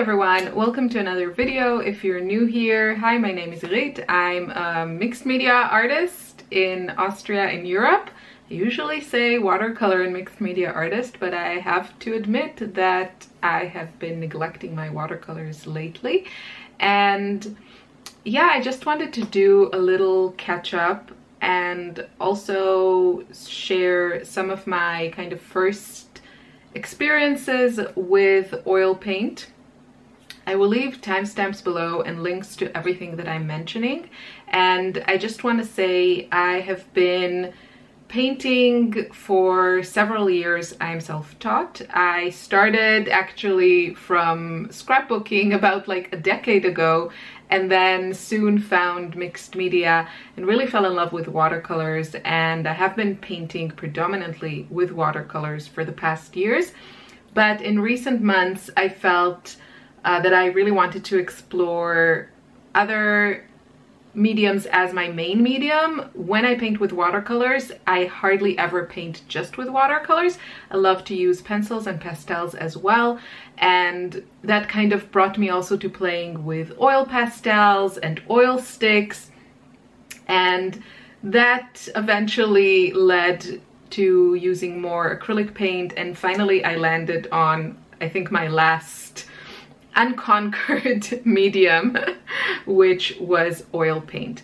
everyone, welcome to another video. If you're new here, hi, my name is Rit. I'm a mixed media artist in Austria and Europe. I usually say watercolor and mixed media artist, but I have to admit that I have been neglecting my watercolors lately. And yeah, I just wanted to do a little catch up and also share some of my kind of first experiences with oil paint. I will leave timestamps below and links to everything that I'm mentioning. And I just want to say I have been painting for several years. I'm self-taught. I started actually from scrapbooking about like a decade ago, and then soon found mixed media and really fell in love with watercolors. And I have been painting predominantly with watercolors for the past years. But in recent months, I felt that I really wanted to explore other mediums as my main medium. When I paint with watercolors, I hardly ever paint just with watercolors. I love to use pencils and pastels as well, and that kind of brought me also to playing with oil pastels and oil sticks, and that eventually led to using more acrylic paint, and finally I landed on, I think, my last unconquered medium, which was oil paint.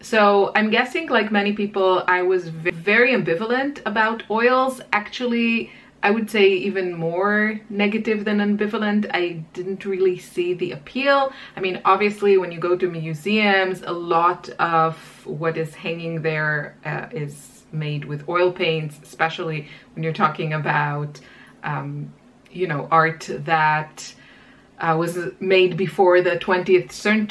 So I'm guessing, like many people, I was very ambivalent about oils. Actually, I would say even more negative than ambivalent. I didn't really see the appeal. I mean, obviously when you go to museums, a lot of what is hanging there is made with oil paints, especially when you're talking about you know, art that was made before the 20th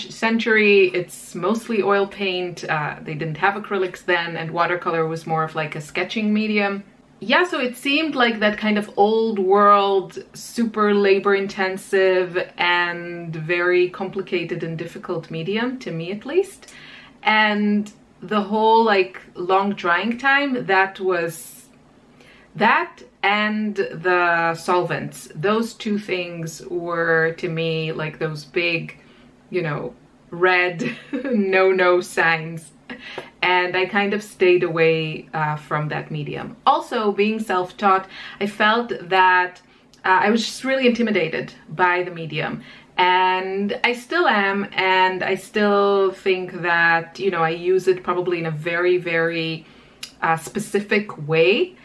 century. It's mostly oil paint. They didn't have acrylics then, and watercolor was more of like a sketching medium. Yeah, so it seemed like that kind of old world, super labor intensive and very complicated and difficult medium, to me at least. And the whole like long drying time, that was that, and the solvents, those two things were to me like those big, you know, red no-no signs, and I kind of stayed away from that medium. Also, being self-taught, I felt that I was just really intimidated by the medium, and I still am, and I still think that, you know, I use it probably in a very, very specific way.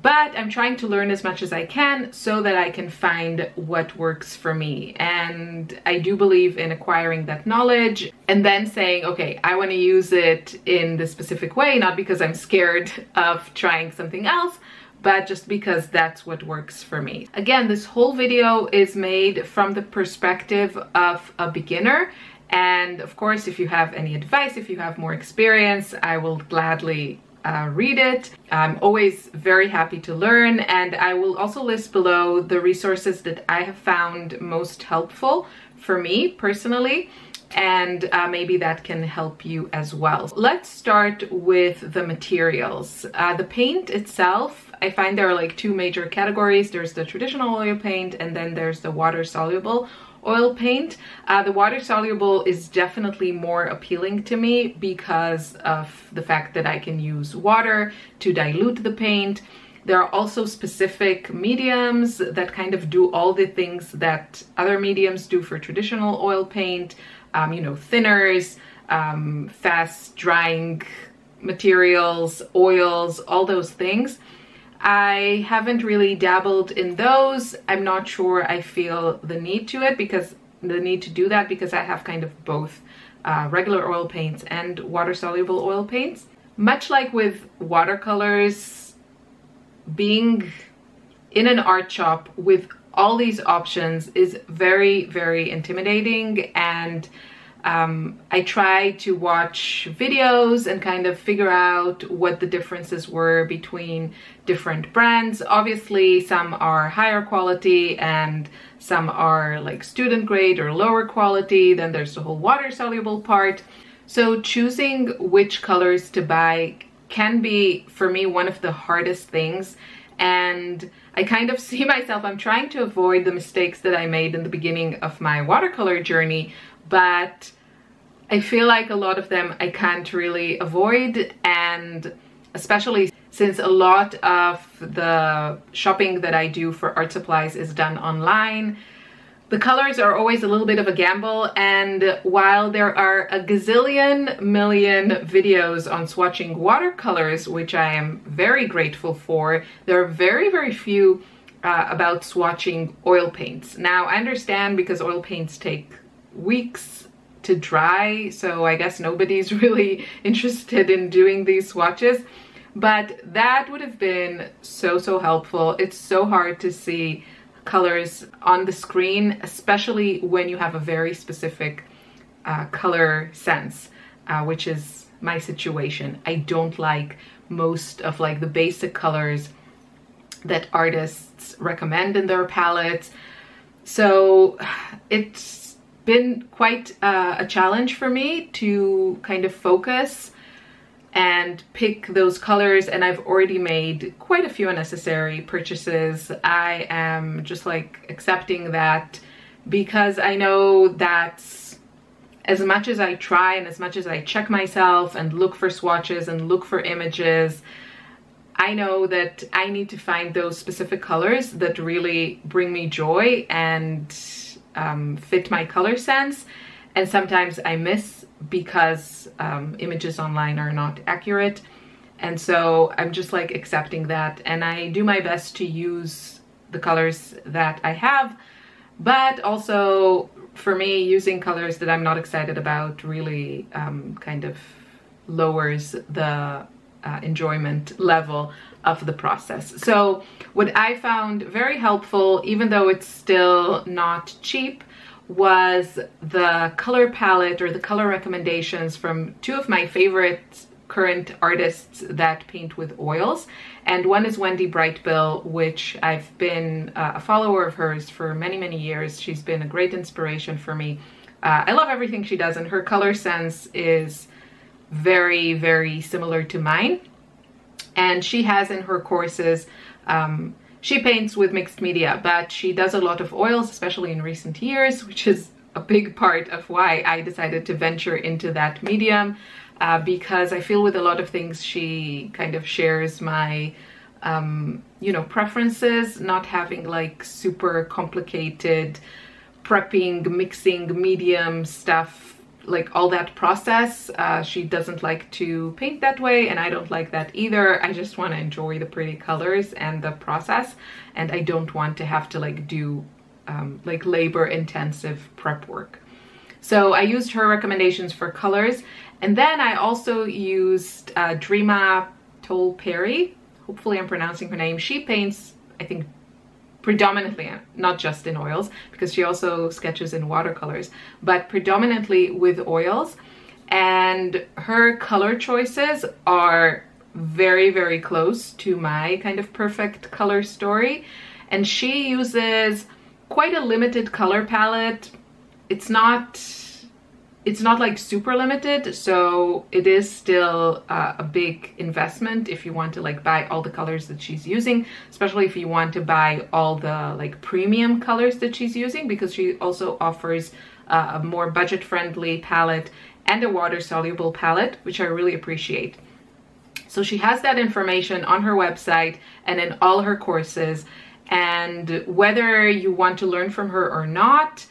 But I'm trying to learn as much as I can so that I can find what works for me. And I do believe in acquiring that knowledge and then saying, okay, I want to use it in this specific way, not because I'm scared of trying something else, but just because that's what works for me. Again, this whole video is made from the perspective of a beginner. And of course, if you have any advice, if you have more experience, I will gladly read it. I'm always very happy to learn, and I will also list below the resources that I have found most helpful for me personally, and maybe that can help you as well. Let's start with the materials. The paint itself, I find there are like two major categories. There's the traditional oil paint, and then there's the water-soluble oil paint. The water soluble is definitely more appealing to me because of the fact that I can use water to dilute the paint. There are also specific mediums that kind of do all the things that other mediums do for traditional oil paint, you know, thinners, fast drying materials, oils, all those things. I haven't really dabbled in those. I'm not sure I feel the need to do that, because I have kind of both regular oil paints and water-soluble oil paints. Much like with watercolors, being in an art shop with all these options is very, very intimidating, and I try to watch videos and kind of figure out what the differences were between different brands. Obviously, some are higher quality and some are like student grade or lower quality. Then there's the whole water-soluble part. So choosing which colors to buy can be, for me, one of the hardest things. And I kind of see myself, I'm trying to avoid the mistakes that I made in the beginning of my watercolor journey, but I feel like a lot of them I can't really avoid, and especially since a lot of the shopping that I do for art supplies is done online, the colors are always a little bit of a gamble. And while there are a gazillion million videos on swatching watercolors, which I am very grateful for, there are very, very few about swatching oil paints. Now, I understand because oil paints take weeks to dry, so I guess nobody's really interested in doing these swatches. But that would have been so, so helpful. It's so hard to see colors on the screen, especially when you have a very specific color sense, which is my situation. I don't like most of like the basic colors that artists recommend in their palettes. So it's been quite a challenge for me to kind of focus and pick those colors, and I've already made quite a few unnecessary purchases. I am just like accepting that, because I know that as much as I try and as much as I check myself and look for swatches and look for images, I know that I need to find those specific colors that really bring me joy and fit my color sense. And sometimes I miss because images online are not accurate. And so I'm just like accepting that, and I do my best to use the colors that I have. But also for me, using colors that I'm not excited about really kind of lowers the enjoyment level of the process. So what I found very helpful, even though it's still not cheap, was the color palette or the color recommendations from two of my favorite current artists that paint with oils. And one is Wendy Brightbill, which I've been a follower of hers for many, many years. She's been a great inspiration for me. I love everything she does, and her color sense is very, very similar to mine. And she has in her courses, she paints with mixed media, but she does a lot of oils, especially in recent years, which is a big part of why I decided to venture into that medium, because I feel with a lot of things she kind of shares my, you know, preferences, not having like super complicated prepping, mixing, medium stuff, like all that process. She doesn't like to paint that way, and I don't like that either. I just want to enjoy the pretty colors and the process, and I don't want to have to like do like labor intensive prep work. So I used her recommendations for colors, and then I also used Dreama Tolle Perry. Hopefully I'm pronouncing her name. She paints, I think, predominantly, not just in oils, because she also sketches in watercolors, but predominantly with oils. And her color choices are very, very close to my kind of perfect color story. And she uses quite a limited color palette. It's not like super limited, so it is still a big investment if you want to like buy all the colors that she's using, especially if you want to buy all the like premium colors that she's using, because she also offers a more budget-friendly palette and a water-soluble palette, which I really appreciate. So she has that information on her website and in all her courses, and whether you want to learn from her or not,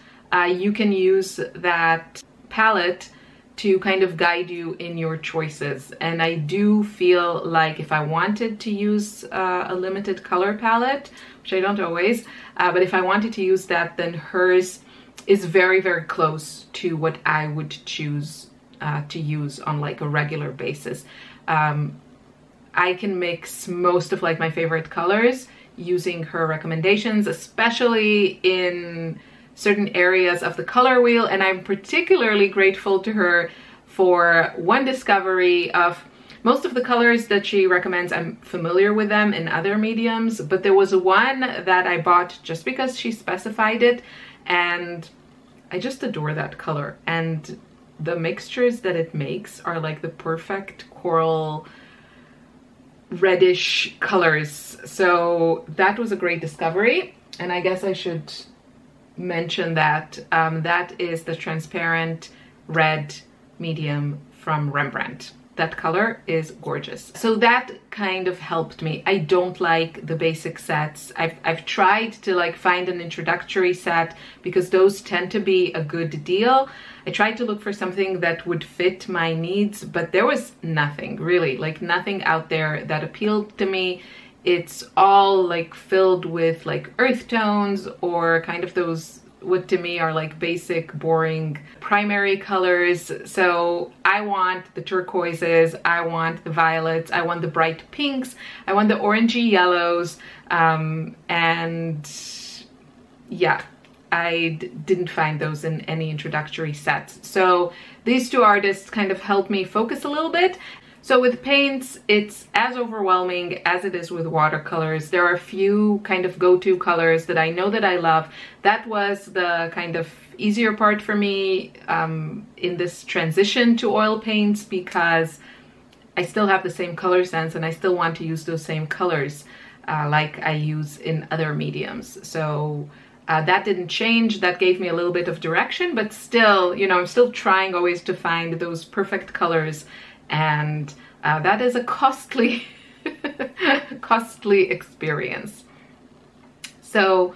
you can use that palette to kind of guide you in your choices. And I do feel like if I wanted to use a limited color palette, which I don't always, but if I wanted to use that, then hers is very, very close to what I would choose to use on like a regular basis. I can mix most of like my favorite colors using her recommendations, especially in certain areas of the color wheel, and I'm particularly grateful to her for one discovery of most of the colors that she recommends. I'm familiar with them in other mediums, but there was one that I bought just because she specified it, and I just adore that color. And the mixtures that it makes are like the perfect coral reddish colors. So that was a great discovery, and I guess I should mention that that is the transparent red medium from Rembrandt. That color is gorgeous. So that kind of helped me. I don't like the basic sets. I've tried to like find an introductory set because those tend to be a good deal. I tried to look for something that would fit my needs, but there was nothing really, like nothing out there that appealed to me. It's all like filled with like earth tones or kind of those what to me are like basic, boring primary colors. So I want the turquoises, I want the violets, I want the bright pinks, I want the orangey yellows, and yeah, I didn't find those in any introductory sets. So these two artists kind of helped me focus a little bit. So with paints, it's as overwhelming as it is with watercolors. There are a few kind of go-to colors that I know that I love. That was the kind of easier part for me in this transition to oil paints, because I still have the same color sense and I still want to use those same colors like I use in other mediums. So that didn't change. That gave me a little bit of direction, but still, you know, I'm still trying always to find those perfect colors. And that is a costly, costly experience. So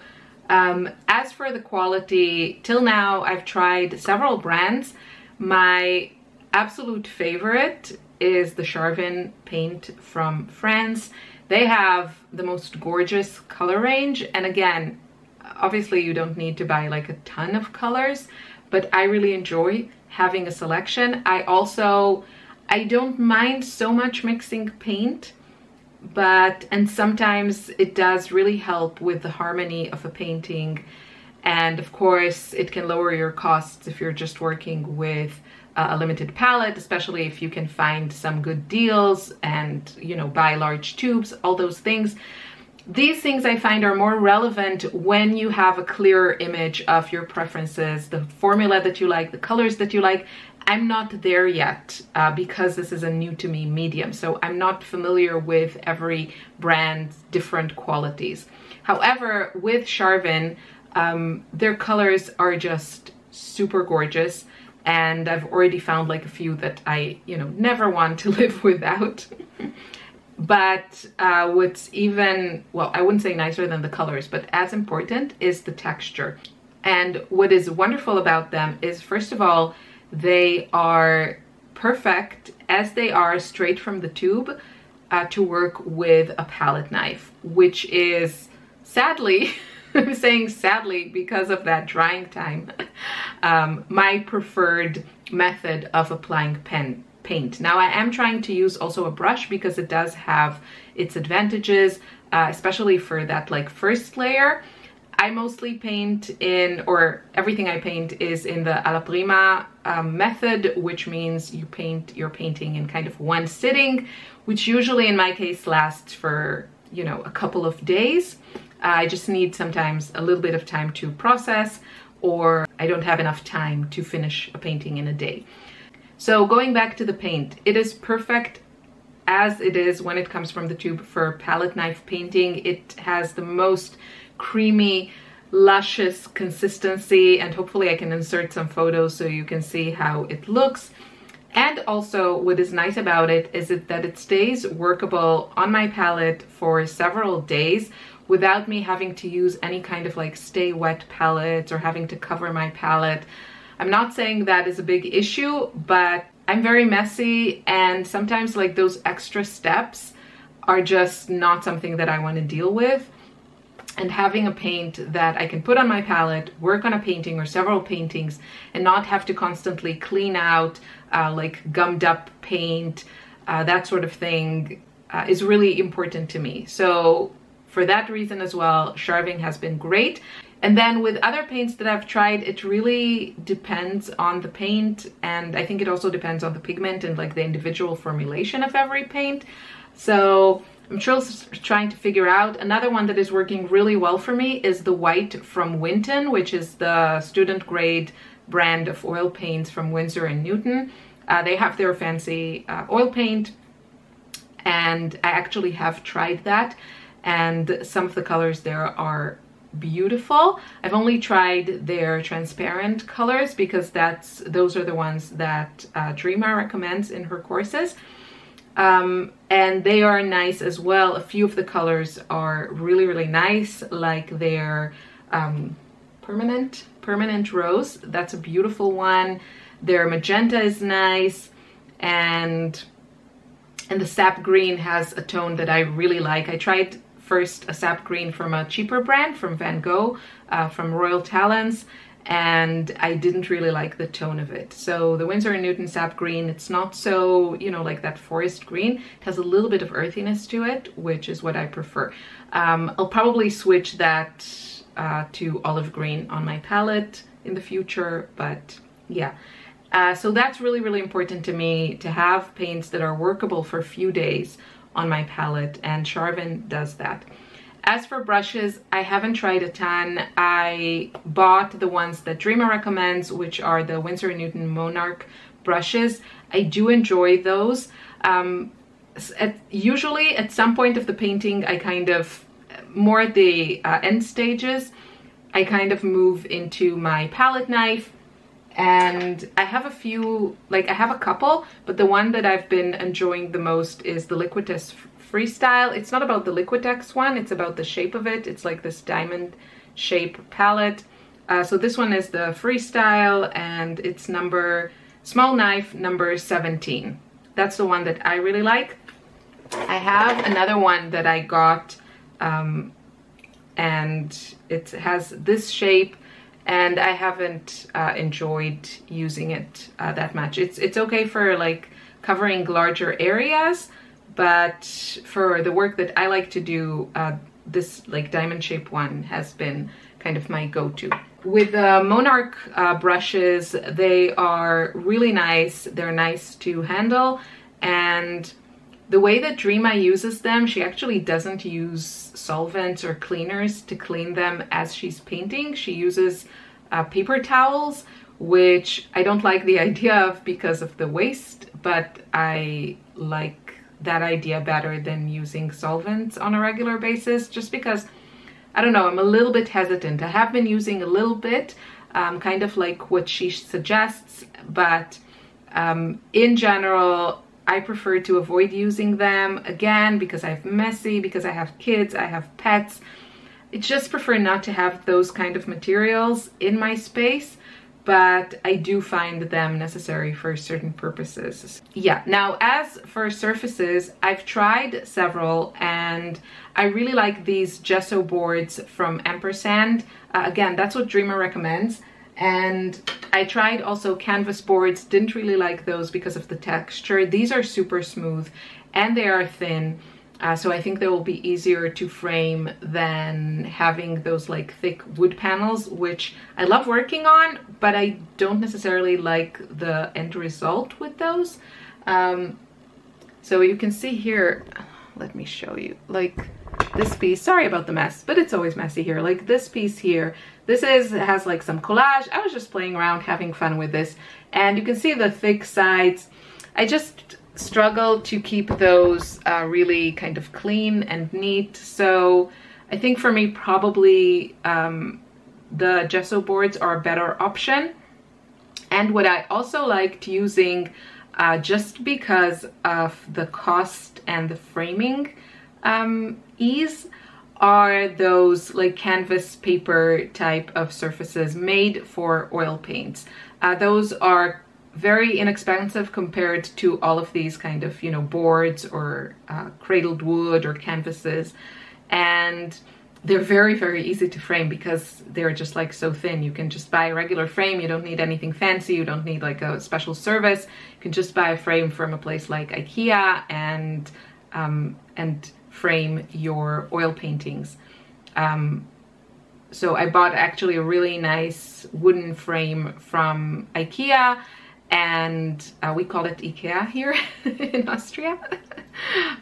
as for the quality, till now I've tried several brands. My absolute favorite is the Charvin paint from France. They have the most gorgeous color range. And again, obviously you don't need to buy like a ton of colors, but I really enjoy having a selection. I don't mind so much mixing paint, and sometimes it does really help with the harmony of a painting. And of course, it can lower your costs if you're just working with a limited palette, especially if you can find some good deals and, you know, buy large tubes, all those things. These things I find are more relevant when you have a clearer image of your preferences, the formula that you like, the colors that you like. I'm not there yet because this is a new to me medium, so I'm not familiar with every brand's different qualities. However, with Charvin, their colors are just super gorgeous, and I've already found like a few that I, you know, never want to live without. But what's even, well, I wouldn't say nicer than the colors, but as important is the texture. And what is wonderful about them is, first of all, they are perfect as they are straight from the tube to work with a palette knife, which is sadly, I'm saying sadly because of that drying time, my preferred method of applying paint. Now I am trying to use also a brush because it does have its advantages, especially for that like first layer. I mostly paint in, or everything I paint is in the alla prima method, which means you paint your painting in kind of one sitting, which usually in my case lasts for, you know, a couple of days. I just need sometimes a little bit of time to process, or I don't have enough time to finish a painting in a day. So going back to the paint, it is perfect as it is when it comes from the tube for palette knife painting. It has the most creamy, luscious consistency, and hopefully I can insert some photos so you can see how it looks. And also what is nice about it is that it stays workable on my palette for several days without me having to use any kind of like stay wet palettes or having to cover my palette. I'm not saying that is a big issue, but I'm very messy, and sometimes like those extra steps are just not something that I want to deal with. And having a paint that I can put on my palette, work on a painting or several paintings, and not have to constantly clean out like gummed up paint, that sort of thing, is really important to me. So for that reason as well, Charvin has been great. And then with other paints that I've tried, it really depends on the paint, and I think it also depends on the pigment and like the individual formulation of every paint. So I'm still trying to figure out. Another one that is working really well for me is the white from Winton, which is the student grade brand of oil paints from Winsor & Newton. They have their fancy oil paint, and I actually have tried that, and some of the colors there are beautiful. I've only tried their transparent colors because those are the ones that Dreama recommends in her courses, and they are nice as well. A few of the colors are really, really nice, like their permanent rose. That's a beautiful one. Their magenta is nice, and the sap green has a tone that I really like. I tried first a sap green from a cheaper brand, from Van Gogh, from Royal Talens, and I didn't really like the tone of it. So the Winsor & Newton sap green, it's not so, you know, like that forest green. It has a little bit of earthiness to it, which is what I prefer. I'll probably switch that to olive green on my palette in the future, but yeah. So that's really, really important to me, to have paints that are workable for a few days on my palette, and Charvin does that. As for brushes, I haven't tried a ton. I bought the ones that Dreama recommends, which are the Winsor & Newton Monarch brushes. I do enjoy those. Usually at some point of the painting, I kind of, more at the end stages, I kind of move into my palette knife. And I have a few, like I have a couple, but the one that I've been enjoying the most is the Liquitex Freestyle. It's not about the Liquitex one, it's about the shape of it. It's like this diamond shape palette. So this one is the Freestyle, and it's small knife number 17. That's the one that I really like. I have another one that I got, and it has this shape, and I haven't enjoyed using it that much. It's okay for like covering larger areas, but for the work that I like to do, this like diamond shape one has been kind of my go-to. With the Monarch brushes, they are really nice. They're nice to handle, and the way that Dreama uses them, she actually doesn't use solvents or cleaners to clean them as she's painting. She uses paper towels, which I don't like the idea of because of the waste, but I like that idea better than using solvents on a regular basis, just because, I don't know, I'm a little bit hesitant. I have been using a little bit, kind of like what she suggests, but in general, I prefer to avoid using them, again, because I'm messy, because I have kids, I have pets. I just prefer not to have those kind of materials in my space, but I do find them necessary for certain purposes. Yeah, now as for surfaces, I've tried several, and I really like these gesso boards from Ampersand. Again, that's what Dreama recommends. And I tried also canvas boards, didn't really like those because of the texture. These are super smooth and they are thin, so I think they will be easier to frame than having those like thick wood panels, which I love working on, but I don't necessarily like the end result with those. So you can see here, let me show you, like this piece, sorry about the mess, but it's always messy here, like this piece here, it has like some collage. I was just playing around, having fun with this, and you can see the thick sides. I just struggle to keep those really kind of clean and neat, so I think for me probably the gesso boards are a better option. And what I also liked using, just because of the cost and the framing ease, are those like canvas paper type of surfaces made for oil paints. Those are very inexpensive compared to all of these kind of, you know, boards or cradled wood or canvases, and they're very, very easy to frame because they're just like so thin. You can just buy a regular frame, you don't need anything fancy, you don't need like a special service. You can just buy a frame from a place like IKEA and frame your oil paintings. So I bought actually a really nice wooden frame from IKEA, and we call it IKEA here in Austria,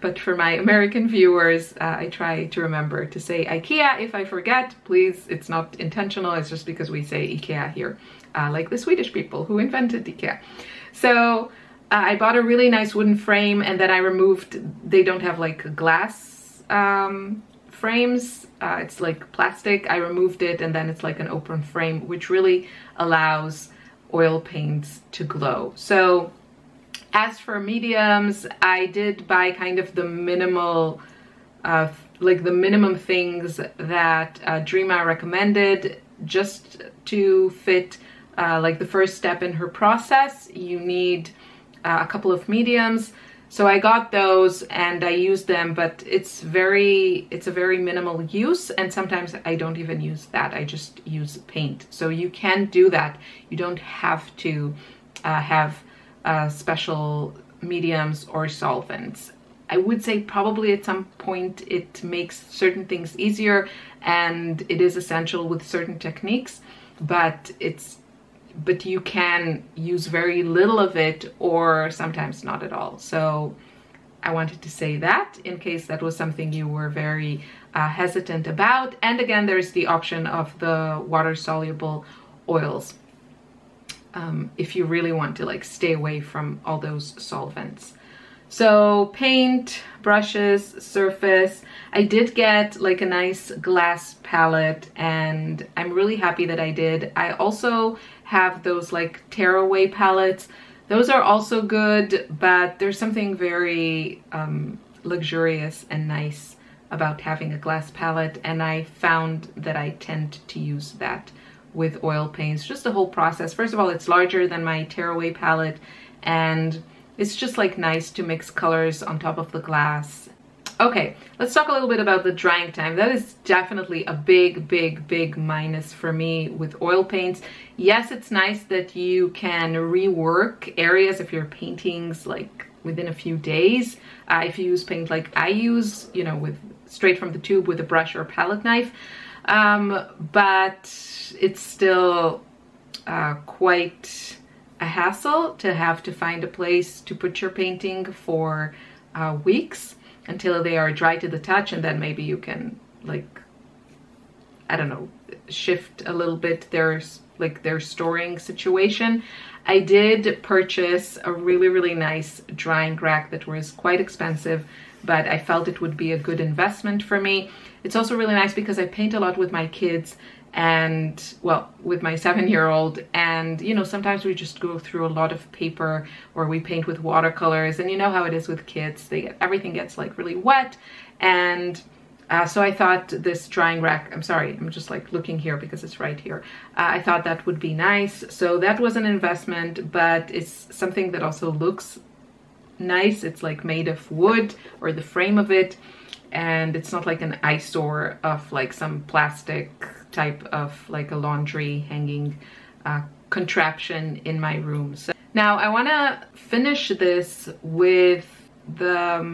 but for my American viewers, I try to remember to say IKEA. If I forget, please, it's not intentional, it's just because we say IKEA here, like the Swedish people who invented IKEA. So I bought a really nice wooden frame, and then I removed, they don't have like glass frames, it's like plastic. I removed it, and then it's like an open frame, which really allows oil paints to glow. So as for mediums, I did buy kind of the minimal, like the minimum things that Dreama recommended, just to fit like the first step in her process. You need a couple of mediums. So I got those and I used them, but it's a very minimal use, and sometimes I don't even use that. I just use paint. So you can do that. You don't have to have special mediums or solvents. I would say probably at some point it makes certain things easier, and it is essential with certain techniques, but you can use very little of it, or sometimes not at all. So I wanted to say that in case that was something you were very hesitant about. And again, there's the option of the water-soluble oils if you really want to like stay away from all those solvents. So paint, brushes, surface. I did get like a nice glass palette, and I'm really happy that I did. I also have those like tearaway palettes. Those are also good, but there's something very luxurious and nice about having a glass palette, and I found that I tend to use that with oil paints. Just the whole process. First of all, it's larger than my tearaway palette, and it's just like nice to mix colors on top of the glass. Okay, let's talk a little bit about the drying time. That is definitely a big, big, big minus for me with oil paints. Yes, it's nice that you can rework areas of your paintings like within a few days. If you use paint like I use, you know, with straight from the tube with a brush or a palette knife, but it's still quite a hassle to have to find a place to put your painting for weeks until they are dry to the touch, and then maybe you can like, I don't know, shift a little bit their storing situation. I did purchase a really, really nice drying rack that was quite expensive, but I felt it would be a good investment for me. It's also really nice because I paint a lot with my kids, and well, with my 7-year-old, and you know, sometimes we just go through a lot of paper, or we paint with watercolors, and you know how it is with kids, everything gets like really wet. And so I thought this drying rack, I'm sorry, I'm just like looking here because it's right here, I thought that would be nice. So that was an investment, but it's something that also looks nice. It's like made of wood, or the frame of it, and it's not like an eyesore of like some plastic type of like a laundry hanging contraption in my room. So now I want to finish this with the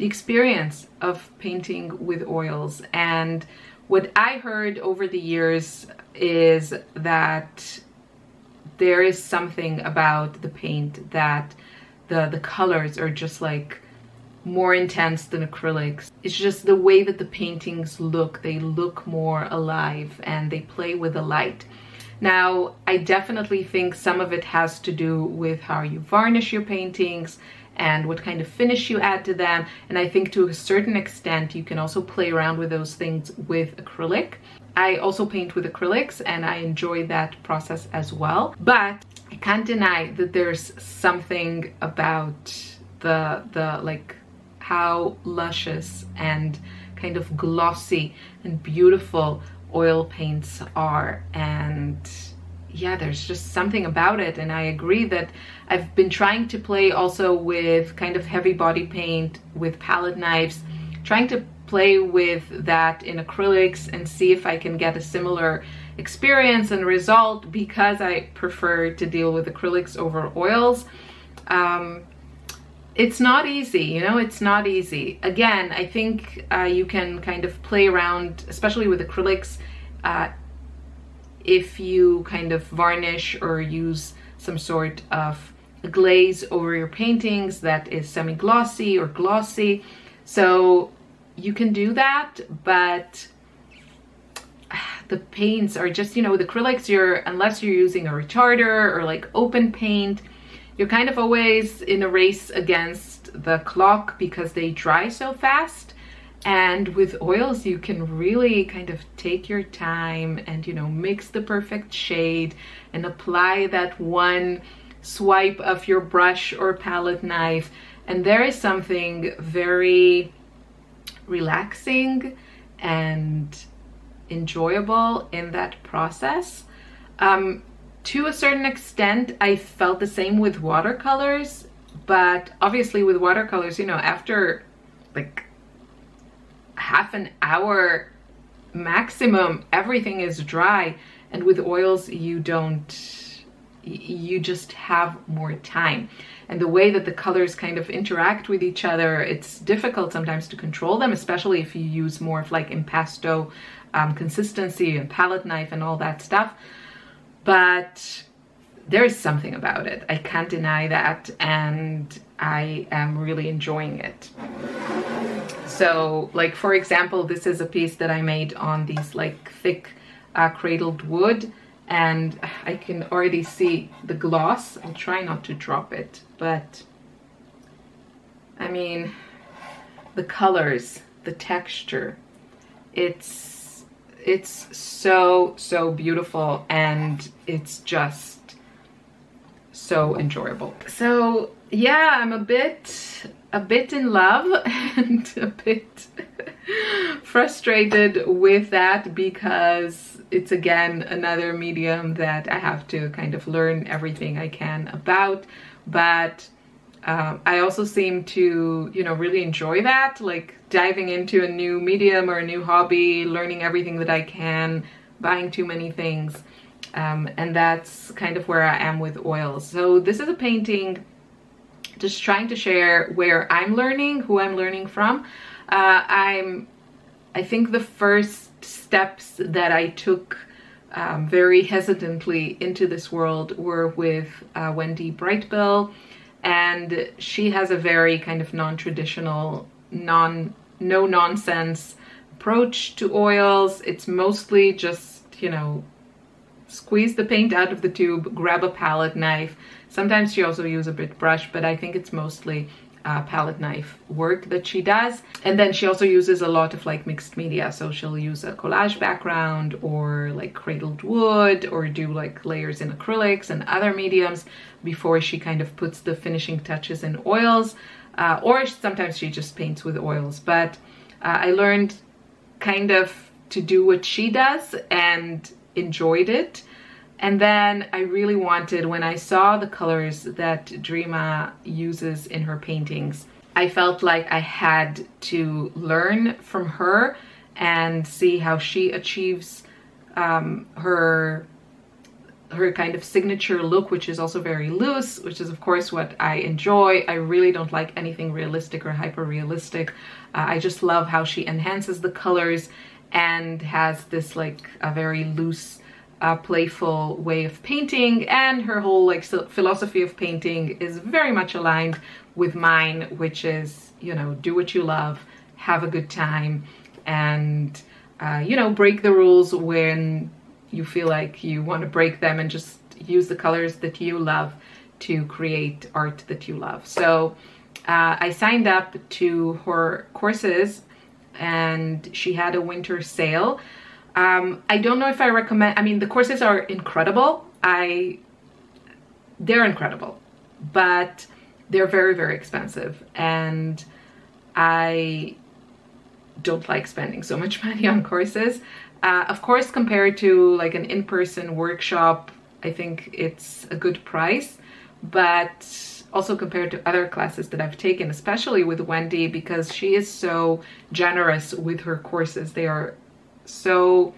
experience of painting with oils. And what I heard over the years is that there is something about the paint that the colors are just like more intense than acrylics. It's just the way that the paintings look. They look more alive, and they play with the light. Now, I definitely think some of it has to do with how you varnish your paintings and what kind of finish you add to them. And I think to a certain extent, you can also play around with those things with acrylic. I also paint with acrylics, and I enjoy that process as well. But I can't deny that there's something about the like, how luscious and kind of glossy and beautiful oil paints are. And yeah, there's just something about it. And I agree that I've been trying to play also with kind of heavy body paint, with palette knives, trying to play with that in acrylics and see if I can get a similar experience and result, because I prefer to deal with acrylics over oils. It's not easy, you know, it's not easy. Again, I think you can kind of play around, especially with acrylics, if you kind of varnish or use some sort of glaze over your paintings that is semi-glossy or glossy. So you can do that, but the paints are just, you know, with acrylics, unless you're using a retarder or like open paint, You're kind of always in a race against the clock because they dry so fast. And with oils, you can really kind of take your time and, you know, mix the perfect shade and apply that one swipe of your brush or palette knife. And there is something very relaxing and enjoyable in that process. To a certain extent, I felt the same with watercolors, but obviously with watercolors, you know, after like half an hour maximum, everything is dry. And with oils, you don't, you just have more time. And the way that the colors kind of interact with each other, it's difficult sometimes to control them, especially if you use more of like impasto consistency and palette knife and all that stuff. But there is something about it. I can't deny that. And I am really enjoying it. So like, for example, this is a piece that I made on these like thick cradled wood. And I can already see the gloss. I'll try not to drop it, but I mean, the colors, the texture, it's so beautiful, and it's just so enjoyable. So yeah, I'm a bit in love and a bit frustrated with that, because it's again another medium that I have to kind of learn everything I can about. But I also seem to, you know, really enjoy that, like diving into a new medium or a new hobby, learning everything that I can, buying too many things. And that's kind of where I am with oils. So this is a painting just trying to share where I'm learning, who I'm learning from. I think the first steps that I took very hesitantly into this world were with Wendy Brightbill, and she has a very kind of non-traditional, no-nonsense approach to oils. It's mostly just, you know, squeeze the paint out of the tube, grab a palette knife. Sometimes she also uses a bit brush, but I think it's mostly palette knife work that she does. And then she also uses a lot of like mixed media. So she'll use a collage background or like cradled wood, or do like layers in acrylics and other mediums before she kind of puts the finishing touches in oils. Or sometimes she just paints with oils. But I learned kind of to do what she does and enjoyed it. And then I really wanted, when I saw the colors that Dreama uses in her paintings, I felt like I had to learn from her and see how she achieves her kind of signature look, which is also very loose, which is of course what I enjoy. I really don't like anything realistic or hyper-realistic. I just love how she enhances the colors and has this like a very loose, playful way of painting, and her whole like philosophy of painting is very much aligned with mine, which is, you know, do what you love, have a good time, and you know, break the rules when you feel like you want to break them, and just use the colors that you love to create art that you love. So I signed up to her courses, and she had a winter sale. I don't know if I recommend, I mean, the courses are incredible. They're incredible, but they're very, very expensive. And I don't like spending so much money on courses. Of course, compared to like an in-person workshop, I think it's a good price, but also compared to other classes that I've taken, especially with Wendy, because she is so generous with her courses. They are so,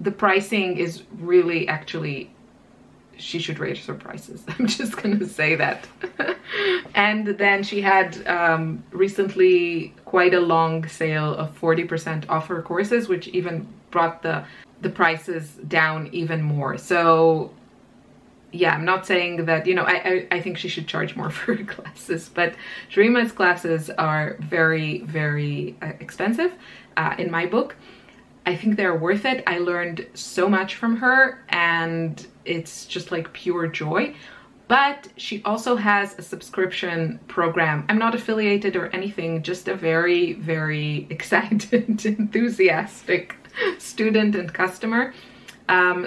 the pricing is really, actually, she should raise her prices. I'm just gonna say that. And then she had recently quite a long sale of 40% off her courses, which even brought the prices down even more. So yeah, I'm not saying that, you know, I think she should charge more for her classes, but Dreama's classes are very, very expensive in my book. I think they're worth it. I learned so much from her, and it's just like pure joy. but she also has a subscription program. I'm not affiliated or anything, just a very, very excited, enthusiastic student and customer.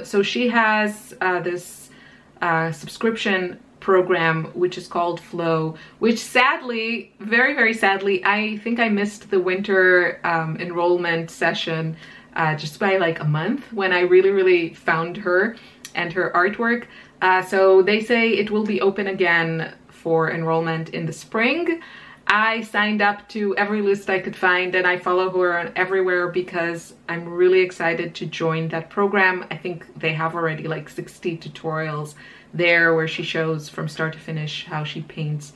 So she has this subscription program which is called Flow, which sadly, very, very sadly, I think I missed the winter enrollment session just by like a month when I really, really found her and her artwork. So they say it will be open again for enrollment in the spring. I signed up to every list I could find and I follow her on everywhere because I'm really excited to join that program. I think they have already like 60 tutorials there where she shows from start to finish how she paints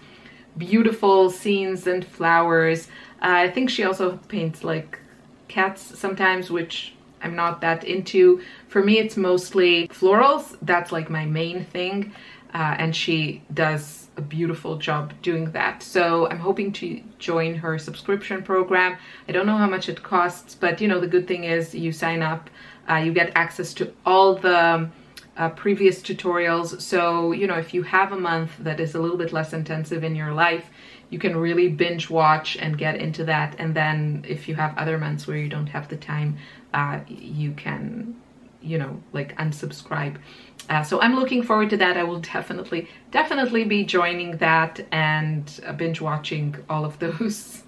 beautiful scenes and flowers. I think she also paints like cats sometimes, which I'm not that into. For me, it's mostly florals. That's like my main thing. And she does a beautiful job doing that. So I'm hoping to join her subscription program. I don't know how much it costs, but you know, the good thing is you sign up, you get access to all the previous tutorials. So, you know, if you have a month that is a little bit less intensive in your life, you can really binge watch and get into that. And then if you have other months where you don't have the time, you can, you know, like unsubscribe. So I'm looking forward to that. I will definitely be joining that and binge watching all of those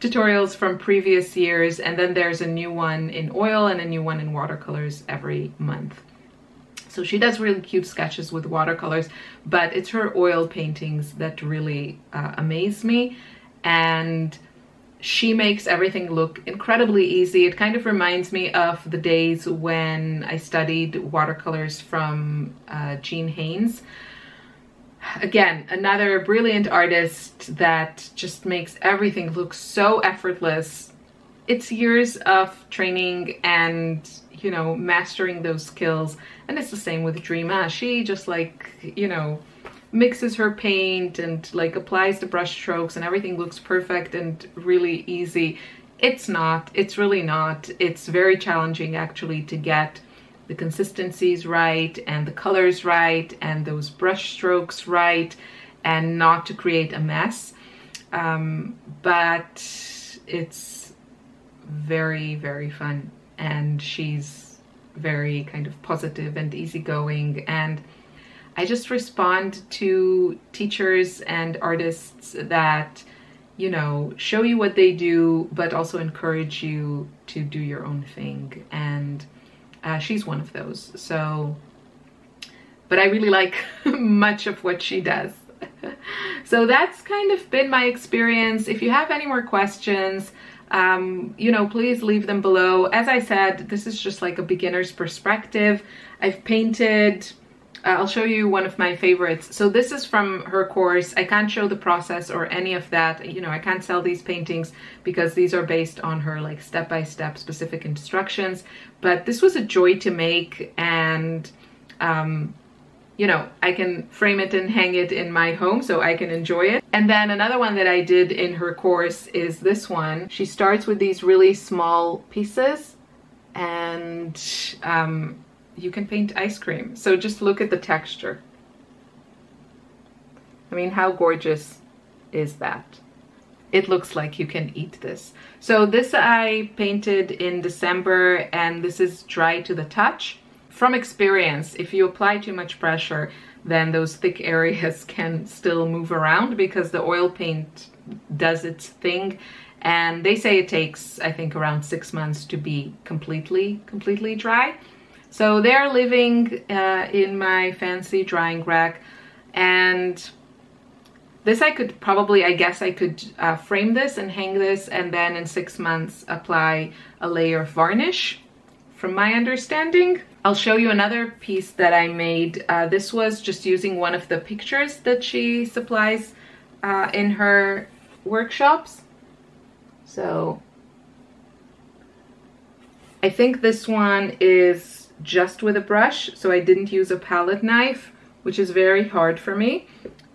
tutorials from previous years. And then there's a new one in oil and a new one in watercolors every month. So she does really cute sketches with watercolors, but it's her oil paintings that really amaze me. And she makes everything look incredibly easy. It kind of reminds me of the days when I studied watercolors from Jean Haynes. Again, another brilliant artist that just makes everything look so effortless. It's years of training and, you know, mastering those skills. And it's the same with Dreama. She just like, you know, mixes her paint and like applies the brush strokes and everything looks perfect and really easy. It's not, it's really not. It's very challenging actually to get the consistencies right and the colors right and those brush strokes right and not to create a mess. But it's very, very fun. And she's very kind of positive and easygoing, and I just respond to teachers and artists that, you know, show you what they do, but also encourage you to do your own thing. And she's one of those. So, but I really like much of what she does. So that's kind of been my experience. If you have any more questions, you know, please leave them below. As I said, this is just like a beginner's perspective. I've painted, I'll show you one of my favorites. So this is from her course. I can't show the process or any of that. You know, I can't sell these paintings because these are based on her like step-by-step specific instructions. But this was a joy to make, and you know, I can frame it and hang it in my home so I can enjoy it. And then another one that I did in her course is this one. She starts with these really small pieces, and you can paint ice cream. So just look at the texture. I mean, how gorgeous is that? It looks like you can eat this. So this I painted in December, and this is dry to the touch. From experience, if you apply too much pressure, then those thick areas can still move around because the oil paint does its thing. And they say it takes, I think, around 6 months to be completely dry. So they're living in my fancy drying rack, and this I could probably, I guess I could frame this and hang this, and then in 6 months apply a layer of varnish, from my understanding. I'll show you another piece that I made. This was just using one of the pictures that she supplies in her workshops. So I think this one is just with a brush, so I didn't use a palette knife, which is very hard for me.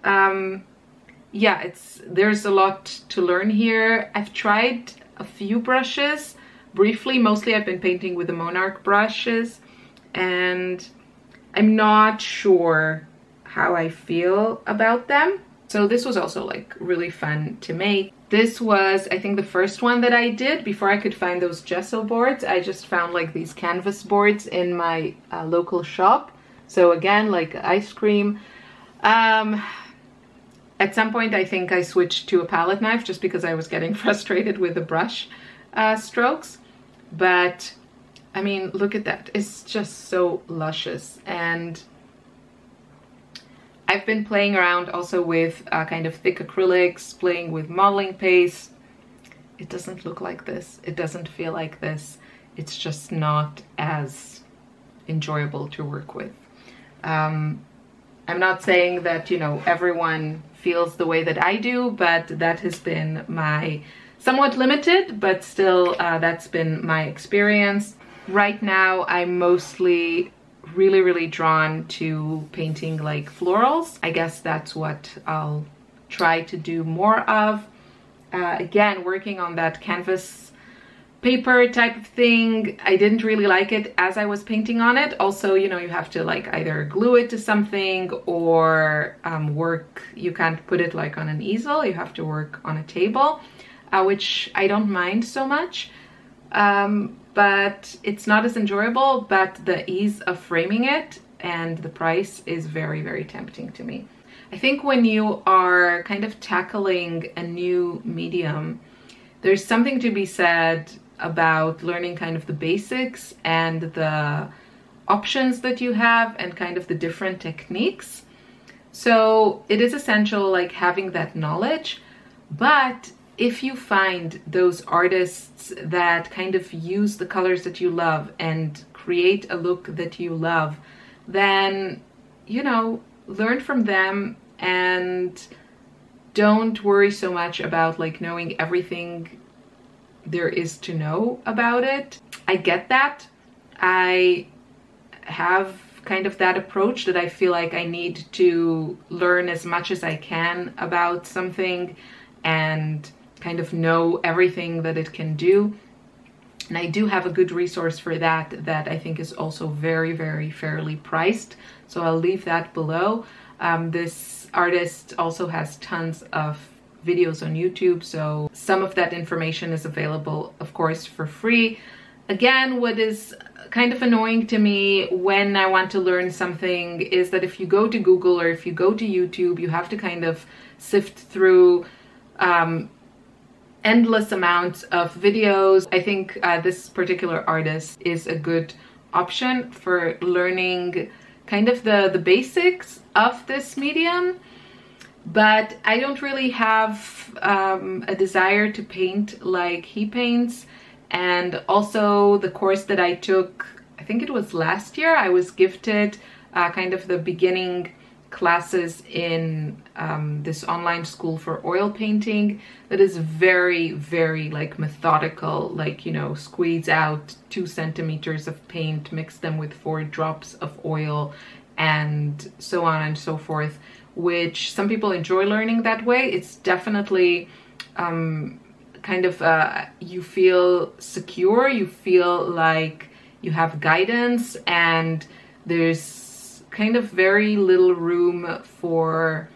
Yeah, there's a lot to learn here. I've tried a few brushes briefly. Mostly I've been painting with the Monarch brushes, and I'm not sure how I feel about them. So this was also like really fun to make. This was, I think, the first one that I did before I could find those gesso boards. I just found like these canvas boards in my local shop. So again, like ice cream. At some point, I think I switched to a palette knife just because I was getting frustrated with the brush strokes. But I mean, look at that. It's just so luscious. And I've been playing around also with kind of thick acrylics, playing with modeling paste. It doesn't look like this. It doesn't feel like this. It's just not as enjoyable to work with. I'm not saying that, you know, everyone feels the way that I do, but that has been my somewhat limited, but still that's been my experience. Right now, I'm mostly really drawn to painting like florals. I guess that's what I'll try to do more of. Again, working on that canvas paper type of thing, I didn't really like it as I was painting on it. Also, you know, you have to like either glue it to something or work, you can't put it like on an easel, you have to work on a table, which I don't mind so much. But it's not as enjoyable, but the ease of framing it and the price is very tempting to me. I think when you are kind of tackling a new medium, there's something to be said about learning kind of the basics and the options that you have and kind of the different techniques. So it is essential like having that knowledge, but if you find those artists that kind of use the colors that you love and create a look that you love, then, you know, learn from them and don't worry so much about like knowing everything there is to know about it. I get that. I have kind of that approach that I feel like I need to learn as much as I can about something and kind of know everything that it can do. And I do have a good resource for that that I think is also very fairly priced, so I'll leave that below. This artist also has tons of videos on YouTube, so some of that information is available, of course, for free. Again, what is kind of annoying to me when I want to learn something is that if you go to Google or if you go to YouTube, you have to kind of sift through endless amounts of videos. I think this particular artist is a good option for learning kind of the basics of this medium, but I don't really have a desire to paint like he paints. And also the course that I took, I think it was last year, I was gifted kind of the beginning classes in this online school for oil painting that is very like methodical, like, you know, squeeze out 2 centimeters of paint, mix them with 4 drops of oil, and so on and so forth, which some people enjoy learning that way. It's definitely kind of you feel secure, you feel like you have guidance, and there's kind of very little room for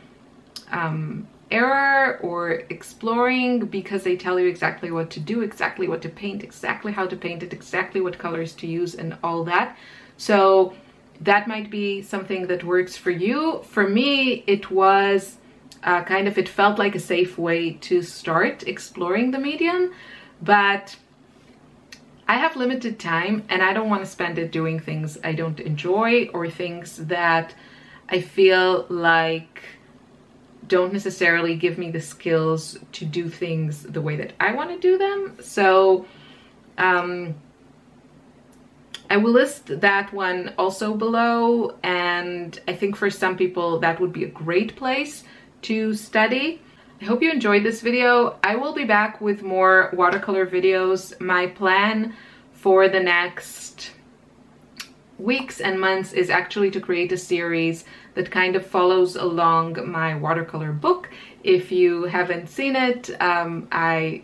error or exploring, because they tell you exactly what to do, exactly what to paint, exactly how to paint it, exactly what colors to use and all that. So that might be something that works for you. For me, it was kind of, it felt like a safe way to start exploring the medium, but I have limited time and I don't want to spend it doing things I don't enjoy or things that I feel like don't necessarily give me the skills to do things the way that I want to do them. So I will list that one also below, and I think for some people that would be a great place to study. I hope you enjoyed this video. I will be back with more watercolor videos. My plan for the next weeks and months is actually to create a series that kind of follows along my watercolor book. If you haven't seen it, I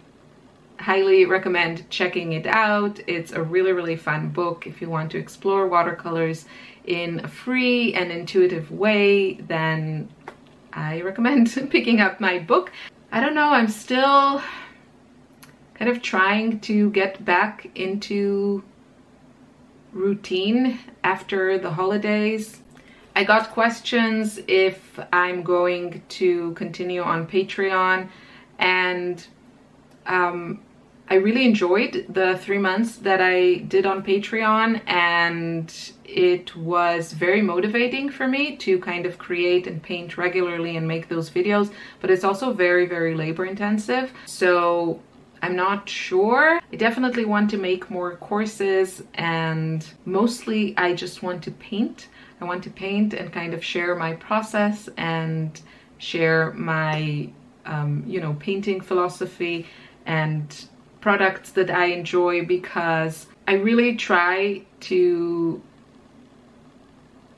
highly recommend checking it out. It's a really fun book if you want to explore watercolors. in a free and intuitive way, then I recommend picking up my book. I don't know, I'm still kind of trying to get back into routine after the holidays. I got questions if I'm going to continue on Patreon, and I really enjoyed the 3 months that I did on Patreon, and it was very motivating for me to kind of create and paint regularly and make those videos, but it's also very, very labor intensive. So I'm not sure. I definitely want to make more courses, and mostly I just want to paint. I want to paint and kind of share my process and share my, you know, painting philosophy and products that I enjoy, because I really try to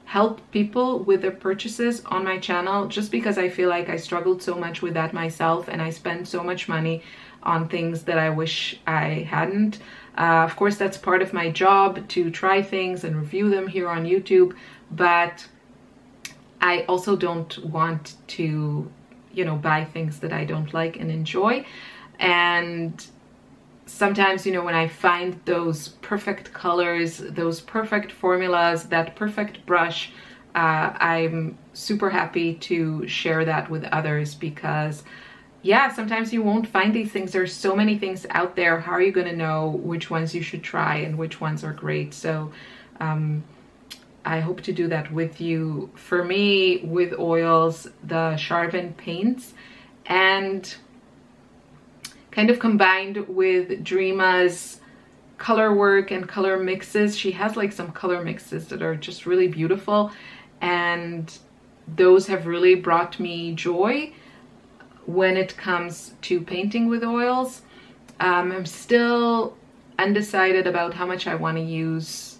help people with their purchases on my channel, just because I feel like I struggled so much with that myself, and I spent so much money on things that I wish I hadn't. Of course, that's part of my job, to try things and review them here on YouTube, but I also don't want to, you know, buy things that I don't like and enjoy. And sometimes, you know, when I find those perfect colors, those perfect formulas, that perfect brush, I'm super happy to share that with others, because yeah, sometimes you won't find these things. There's so many things out there. How are you gonna know which ones you should try and which ones are great? So I hope to do that with you. For me, with oils, the Charvin paints, and kind of combined with Dreama's color work and color mixes. She has like some color mixes that are just really beautiful, and those have really brought me joy when it comes to painting with oils. I'm still undecided about how much I want to use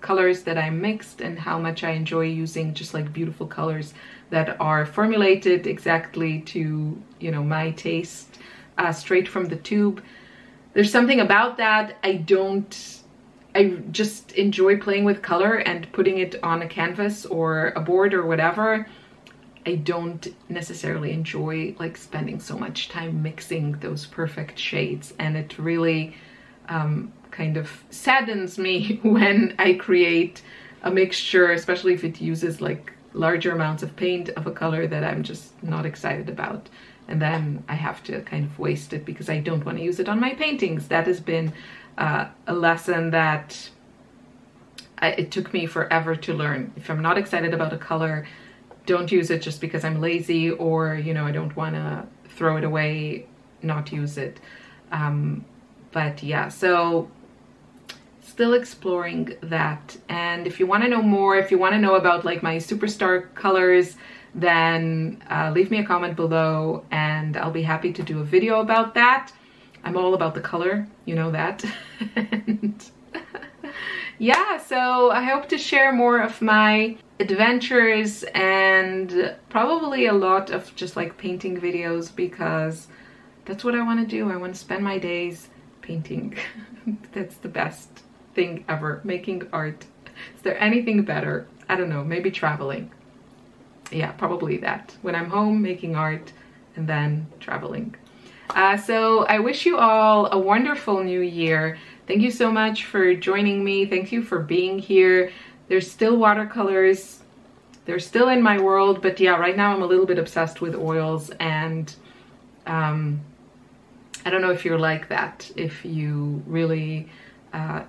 colors that I mixed, and how much I enjoy using just like beautiful colors that are formulated exactly to, you know, my taste, straight from the tube. There's something about that. I just enjoy playing with color and putting it on a canvas or a board or whatever. I don't necessarily enjoy like spending so much time mixing those perfect shades, and it really kind of saddens me when I create a mixture, especially if it uses like larger amounts of paint of a color that I'm just not excited about, and then I have to kind of waste it because I don't want to use it on my paintings. That has been a lesson that it took me forever to learn. If I'm not excited about a color, don't use it just because I'm lazy, or, you know, I don't want to throw it away, not use it. But yeah, so still exploring that. And if you want to know more, if you want to know about like my superstar colors, then leave me a comment below and I'll be happy to do a video about that. I'm all about the color, you know that. And yeah, so I hope to share more of my adventures, and probably a lot of just like painting videos, because that's what I want to do. I want to spend my days painting. That's the best thing ever, making art. Is there anything better? I don't know, maybe traveling. Yeah, probably that. When I'm home, making art, and then traveling. So I wish you all a wonderful new year. Thank you so much for joining me. Thank you for being here. There's still watercolors. They're still in my world, but yeah, right now I'm a little bit obsessed with oils, and I don't know if you're like that, if you really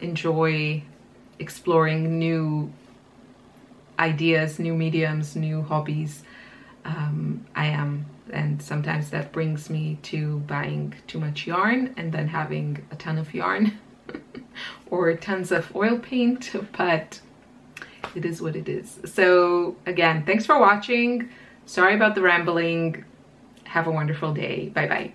enjoy exploring new ideas, new mediums, new hobbies. I am, and sometimes that brings me to buying too much yarn and then having a ton of yarn or tons of oil paint, but it is what it is. So again, thanks for watching. Sorry about the rambling. Have a wonderful day. Bye bye.